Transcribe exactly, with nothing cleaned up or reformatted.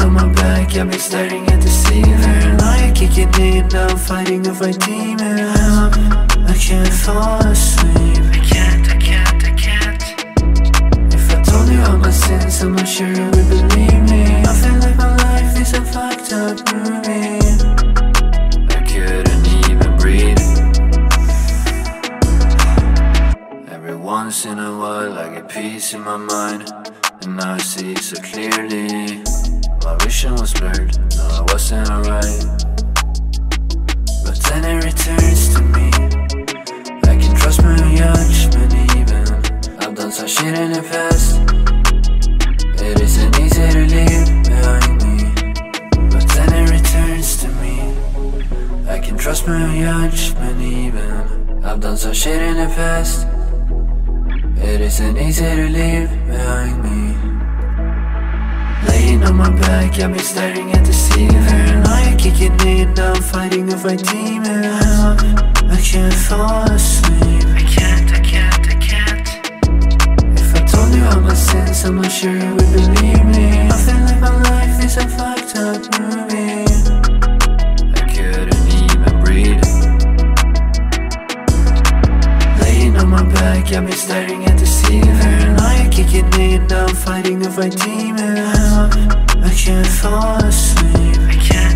on my back, I've been staring at the ceiling. Like kicking in, now fighting off my demon. I can't fall asleep, I can't, I can't, I can't. If I told you all my sins, I'm not sure you would believe me. I feel like my life is a fucked up movie. I couldn't even breathe. Every once in a while I get peace in my mind, and now I see so clearly. My vision was blurred, no I wasn't alright. But then it returns to me, I can trust my judgment even. I've done some shit in the past, it isn't easy to leave behind me. But then it returns to me, I can trust my judgment even. I've done some shit in the past, it isn't easy to leave behind me. Laying on my back, I've been staring at the ceiling. I kick it in, now I'm fighting off my demons. I can't fall asleep, I can't, I can't, I can't. If I told you all my sins, I'm not sure you would believe me. I feel like my life is a fucked up movie. I couldn't even breathe. Laying on my back, I've been staring at the ceiling. I kick it in, now I'm fighting off my demons. I can't fall asleep, I can't.